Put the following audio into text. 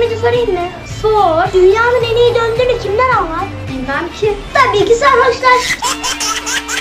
bilmedi sorayım mı? Sor. Dünyanın en iyi döndüğünü kimler anlar? Bilmem ki. Tabii ki sarhoşlar.